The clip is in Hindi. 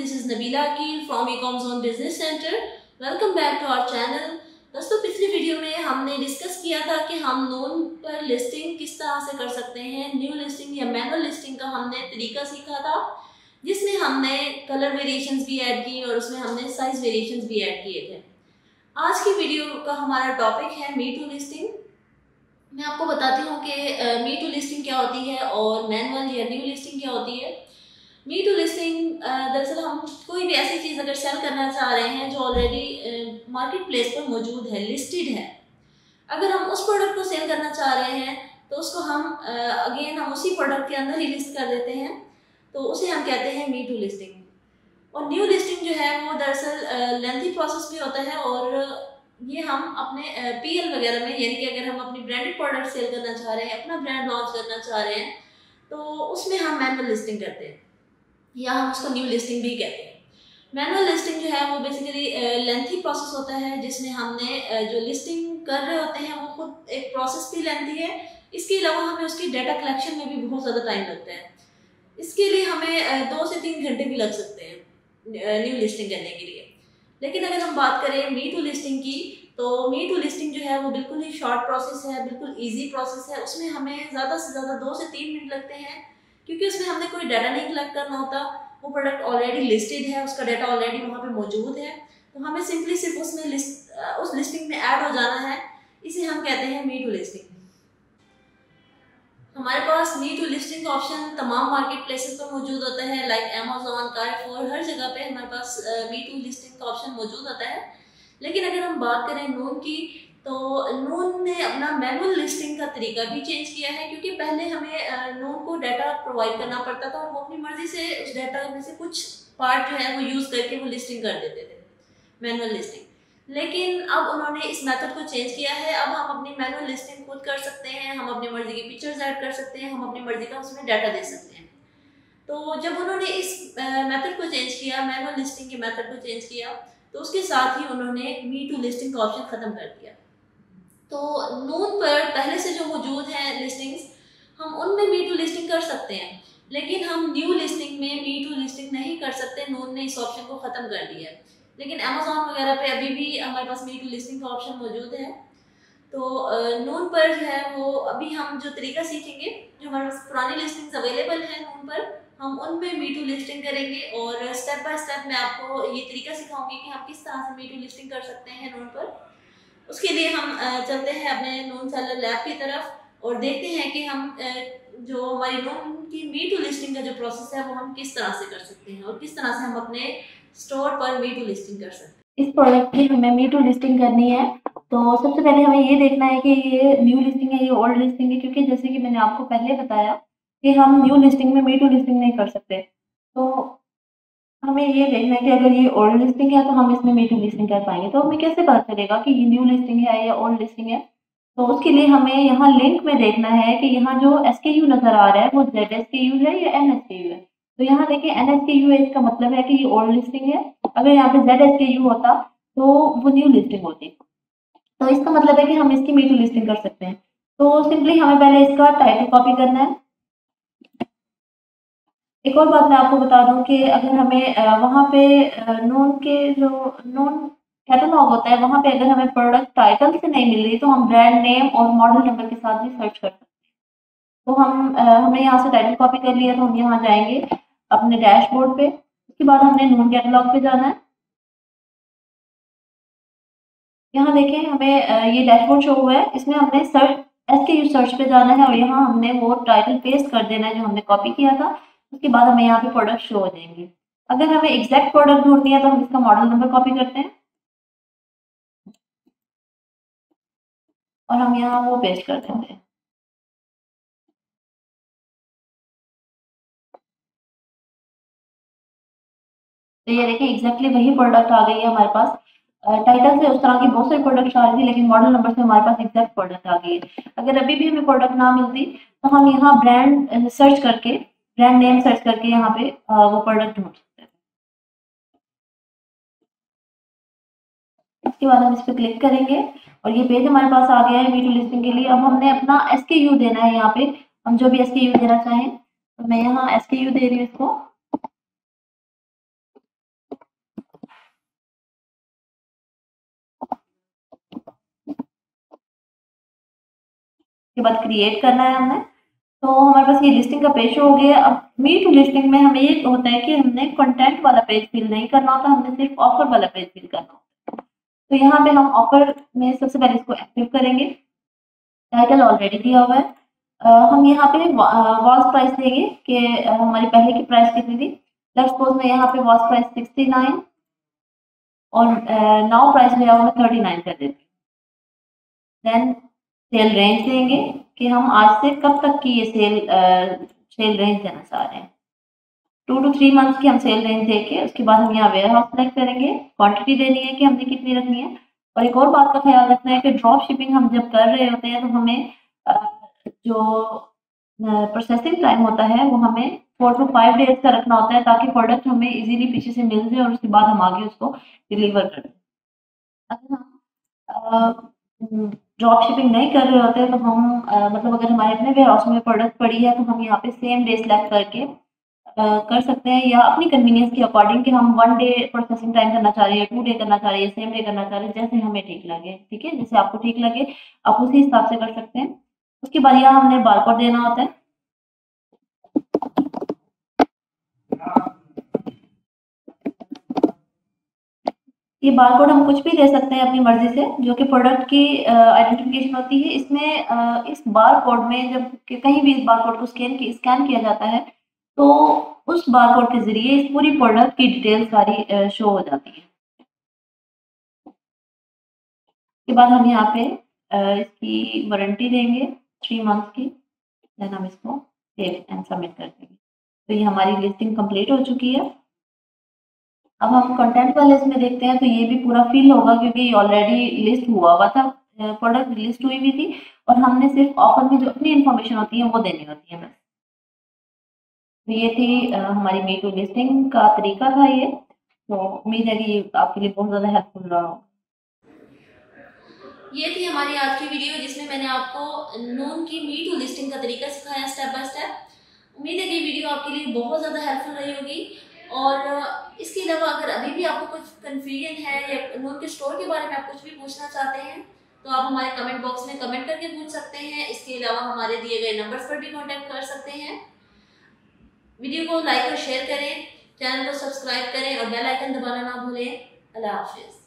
This is Nabila Aqeel from ecom zone business centre. Welcome back to our channel. दोस्तों, पिछली वीडियो में हमने डिस्कस किया था कि हम नून पर लिस्टिंग किस तरह से कर सकते हैं। न्यू लिस्टिंग या मैनुअल लिस्टिंग का हमने तरीका सीखा था, जिसमें हमने कलर वेरिएशंस भी ऐड किए और उसमें हमने साइज वेरिएशंस भी ऐड किए थे। आज की वीडियो का हमारा टॉपिक है मी टू लिस्टिंग। मैं आपको बताती हूँ कि मी टू लिस्टिंग क्या होती है और मैनुअल या न्यू लिस्टिंग क्या होती है। मी टू लिस्टिंग दरअसल हम कोई भी ऐसी चीज़ अगर सेल करना चाह रहे हैं जो ऑलरेडी मार्केट प्लेस पर मौजूद है, लिस्टेड है, अगर हम उस प्रोडक्ट को सेल करना चाह रहे हैं तो उसको हम अगेन हम उसी प्रोडक्ट के अंदर ही लिस्ट कर देते हैं, तो उसे हम कहते हैं मी टू लिस्टिंग। और न्यू लिस्टिंग जो है वो दरअसल लेंथी प्रोसेस भी होता है और ये हम अपने पीएल वगैरह में, यानी कि अगर हम अपनी ब्रांडेड प्रोडक्ट सेल करना चाह रहे हैं, अपना ब्रांड लॉन्च करना चाह रहे हैं, तो उसमें हम मैनुअल लिस्टिंग करते हैं या हम उसको न्यू लिस्टिंग भी कहते हैं। मैनुअल लिस्टिंग जो है वो बेसिकली लेंथी प्रोसेस होता है, जिसमें हमने जो लिस्टिंग कर रहे होते हैं वो खुद एक प्रोसेस भी लेंथी है। इसके अलावा हमें उसकी डाटा कलेक्शन में भी बहुत ज़्यादा टाइम लगता है। इसके लिए हमें 2 से 3 घंटे भी लग सकते हैं न्यू लिस्टिंग करने के लिए। लेकिन अगर हम बात करें मी टू लिस्टिंग की, तो मी टू लिस्टिंग जो है वो बिल्कुल ही शॉर्ट प्रोसेस है, बिल्कुल ईजी प्रोसेस है। उसमें हमें ज़्यादा से ज़्यादा 2 से 3 मिनट लगते हैं, क्योंकि उसमें हमने कोई डाटा नहीं कलेक्ट करना होता। वो प्रोडक्ट ऑलरेडी लिस्टेड है, उसका डाटा ऑलरेडी वहाँ पर मौजूद है, तो हमें सिंपली सिर्फ उसमें उस लिस्टिंग में ऐड हो जाना है। इसे हम कहते हैं मी टू लिस्टिंग। हमारे पास मी टू लिस्टिंग का ऑप्शन तमाम मार्केट प्लेसेस पर मौजूद होता है, लाइक अमेजोन, कार्रेफोर, हर जगह पे हमारे पास मी टू लिस्टिंग का ऑप्शन मौजूद होता है। लेकिन अगर हम बात करें नून की, तो नून ने अपना मैनुअल लिस्टिंग का तरीका भी चेंज किया है, क्योंकि पहले हमें नून को डाटा प्रोवाइड करना पड़ता था और वो अपनी मर्जी से उस डाटा में से कुछ पार्ट जो है वो यूज़ करके वो लिस्टिंग कर देते थे, मैनुअल लिस्टिंग। लेकिन अब उन्होंने इस मेथड को चेंज किया है। अब हम अपनी मैनुअल लिस्टिंग खुद कर सकते हैं, हम अपनी मर्ज़ी की पिक्चर्स ऐड कर सकते हैं, हम अपनी मर्ज़ी का उसमें डाटा दे सकते हैं। तो जब उन्होंने इस मेथड को चेंज किया, मैनुअल लिस्टिंग के मेथड को चेंज किया, तो उसके साथ ही उन्होंने मी टू लिस्टिंग का ऑप्शन ख़त्म कर दिया। तो नून पर पहले से जो मौजूद हैं लिस्टिंग्स, हम उनमें मी टू लिस्टिंग कर सकते हैं, लेकिन हम न्यू लिस्टिंग में मी टू लिस्टिंग नहीं कर सकते। नून ने इस ऑप्शन को ख़त्म कर दिया है। लेकिन अमेजोन वगैरह पे अभी भी हमारे पास मी टू लिस्टिंग का ऑप्शन मौजूद है। तो नून पर जो है वो अभी हम जो तरीका सीखेंगे, जो हमारे पास पुरानी लिस्टिंग्स अवेलेबल हैं नून पर, हम उन पर मी टू लिस्टिंग करेंगे और स्टेप बाय स्टेप मैं आपको ये तरीका सिखाऊंगी कि हम किस तरह से मी टू लिस्टिंग कर सकते हैं नून पर। उसके लिए हम चलते हैं अपने नून सेलर लैब की तरफ और देखते हैं कि हम जो हमारी नून की मी टू लिस्टिंग का जो प्रोसेस है वो हम किस तरह से कर सकते हैं और किस तरह से हम अपने स्टोर पर मी टू लिस्टिंग कर सकते हैं। इस प्रोडक्ट की हमें मी टू लिस्टिंग करनी है, तो सबसे पहले हमें ये देखना है कि ये न्यू लिस्टिंग है, ये ओल्ड लिस्टिंग है, क्योंकि जैसे कि मैंने आपको पहले बताया कि हम न्यू लिस्टिंग में मी टू लिस्टिंग नहीं कर सकते। तो हमें ये देखना है कि अगर ये ओल्ड लिस्टिंग है तो हम इसमें मी टू लिस्टिंग कर पाएंगे। तो हमें कैसे पता चलेगा कि ये न्यू लिस्टिंग है या ओल्ड लिस्टिंग है? तो उसके लिए हमें यहाँ लिंक में देखना है कि यहाँ जो SKU नज़र आ रहा है वो ZSKU है या NSKU है। तो यहाँ देखिए NSKU है, इसका मतलब है कि ये ओल्ड लिस्टिंग है। अगर यहाँ पे ZSKU होता तो वो न्यू लिस्टिंग होती। तो इसका मतलब है कि हम इसकी मी टू लिस्टिंग कर सकते हैं। तो सिंपली हमें पहले इसका टाइटल कॉपी करना है। एक और बात मैं आपको बता दूँ कि अगर हमें वहाँ पे नून के जो नून कैटलॉग होता है, वहाँ पे अगर हमें प्रोडक्ट टाइटल से नहीं मिल रही तो हम ब्रांड नेम और मॉडल नंबर के साथ भी सर्च कर सकते हैं। तो हमने यहाँ से टाइटल कॉपी कर लिया, तो हम यहाँ जाएंगे अपने डैशबोर्ड पे। उसके बाद हमने नून कैटलॉग पे जाना है। यहाँ देखें हमें ये डैशबोर्ड शो हुआ है, इसमें हमने SKU सर्च पे जाना है और यहाँ हमने वो टाइटल पेस्ट कर देना है जो हमने कॉपी किया था। उसके बाद हमें यहाँ पे प्रोडक्ट शो हो जाएंगे। अगर हमें एग्जैक्ट प्रोडक्ट ढूंढनी है तो हम इसका मॉडल नंबर कॉपी करते हैं और हम यहाँ वो पेस्ट कर देंगे। तो ये देखिए एग्जैक्टली वही प्रोडक्ट आ गई है हमारे पास। टाइटल से उस तरह की बहुत सारी प्रोडक्ट आ रही थी, लेकिन मॉडल नंबर से हमारे पास एग्जैक्ट प्रोडक्ट आ गई है। अगर अभी भी हमें प्रोडक्ट ना मिलती तो हम यहाँ ब्रांड सर्च करके, ब्रांड नेम सर्च करके यहाँ पे वो प्रोडक्ट ढूंढ सकते हैं। इसके बाद हम इस पर क्लिक करेंगे और ये पेज हमारे पास आ गया है मी टू लिस्टिंग के लिए। अब हमने अपना SKU देना है। यहाँ पे हम जो भी SKU देना चाहें, तो मैं यहाँ SKU दे रही हूँ इसको। उसके बाद क्रिएट करना है हमने। तो हमारे पास ये लिस्टिंग का पेज हो गया। अब मी टू लिस्टिंग में हमें ये होता है कि हमने कंटेंट वाला पेज फिल नहीं करना होता, हमने सिर्फ ऑफर वाला पेज फिल करना होता। तो यहाँ पे हम ऑफर में सबसे पहले इसको एक्टिव करेंगे। टाइटल ऑलरेडी दिया हुआ है। हम यहाँ पे वॉज प्राइस देंगे कि हमारी पहले की प्राइस कितनी थी। लेट्स सपोज मैं यहाँ पे वॉज प्राइस 69 और नाउ प्राइस जो है वो मैं 39 कर देती हूँ। देन सेल रेंज देंगे कि हम आज से कब तक की ये सेल रेंज देना चाह रहे हैं। 2 to 3 मंथ्स की हम सेल रेंज देके उसके बाद हम यहाँ वेयर हाउस सेलेक्ट करेंगे। क्वान्टिटी देनी है कि हमने कितनी रखनी है। और एक और बात का ख्याल रखना है कि ड्रॉप शिपिंग हम जब कर रहे होते हैं तो हमें जो प्रोसेसिंग टाइम होता है वो हमें 4 to 5 days का रखना होता है ताकि प्रोडक्ट हमें इजीली पीछे से मिल जाए और उसके बाद हम आगे उसको डिलीवर कर दें। अगर हम ड्रॉप शिपिंग नहीं कर रहे होते तो हम मतलब अगर हमारे अपने वेयर हाउस में प्रोडक्ट पड़ी है तो हम यहाँ पे सेम डे सेलेक्ट करके कर सकते हैं, या अपनी कन्वीनियंस के अकॉर्डिंग कि हम 1 day प्रोसेसिंग टाइम करना चाह रहे हैं, 2 day करना चाह रहे हैं, सेम डे करना चाह रहे हैं, जैसे हमें ठीक लगे। ठीक है, जैसे आपको ठीक लगे आप उसी हिसाब से कर सकते हैं। उसके बाद यहाँ हमने बारकोड देना होता है। ये बारकोड हम कुछ भी दे सकते हैं अपनी मर्जी से, जो कि प्रोडक्ट की आइडेंटिफिकेशन होती है। इसमें इस बारकोड में जब कहीं भी इस बारकोड को स्कैन किया जाता है तो उस बारकोड के जरिए इस पूरी प्रोडक्ट की डिटेल सारी शो हो जाती है। इसके बाद हम यहाँ पे इसकी वारंटी देंगे 3 months की। देन हम इसको सेव एंड सबमिट कर देंगे। तो ये हमारी लिस्टिंग कंप्लीट हो चुकी है। अब हम कंटेंट वाले इसमें देखते हैं तो ये भी पूरा फिल होगा क्योंकि ऑलरेडी लिस्ट हुआ हुआ था, प्रोडक्ट लिस्ट हुई हुई थी और हमने सिर्फ ऑफर में जो अपनी इंफॉर्मेशन होती है वो देनी होती है। तो ये थी हमारी मी टू लिस्टिंग का तरीका था ये। तो उम्मीद है कि आपके लिए बहुत ज़्यादा हेल्पफुल रहा होगा। ये थी हमारी आज की वीडियो जिसमें मैंने आपको नून की मी टू लिस्टिंग का तरीका सिखाया स्टेप बाय स्टेप। उम्मीद है कि वीडियो आपके लिए बहुत ज़्यादा हेल्पफुल रही होगी। और इसके अलावा अगर अभी भी आपको कुछ कन्फ्यूजन है या नून के स्टोर के बारे में आप कुछ भी पूछना चाहते हैं तो आप हमारे कमेंट बॉक्स में कमेंट करके पूछ सकते हैं। इसके अलावा हमारे दिए गए नंबर्स पर भी कॉन्टैक्ट कर सकते हैं। वीडियो को लाइक और शेयर करें, चैनल को सब्सक्राइब करें और बेल आइकन दबाना ना भूलें। अल्लाह हाफिज़।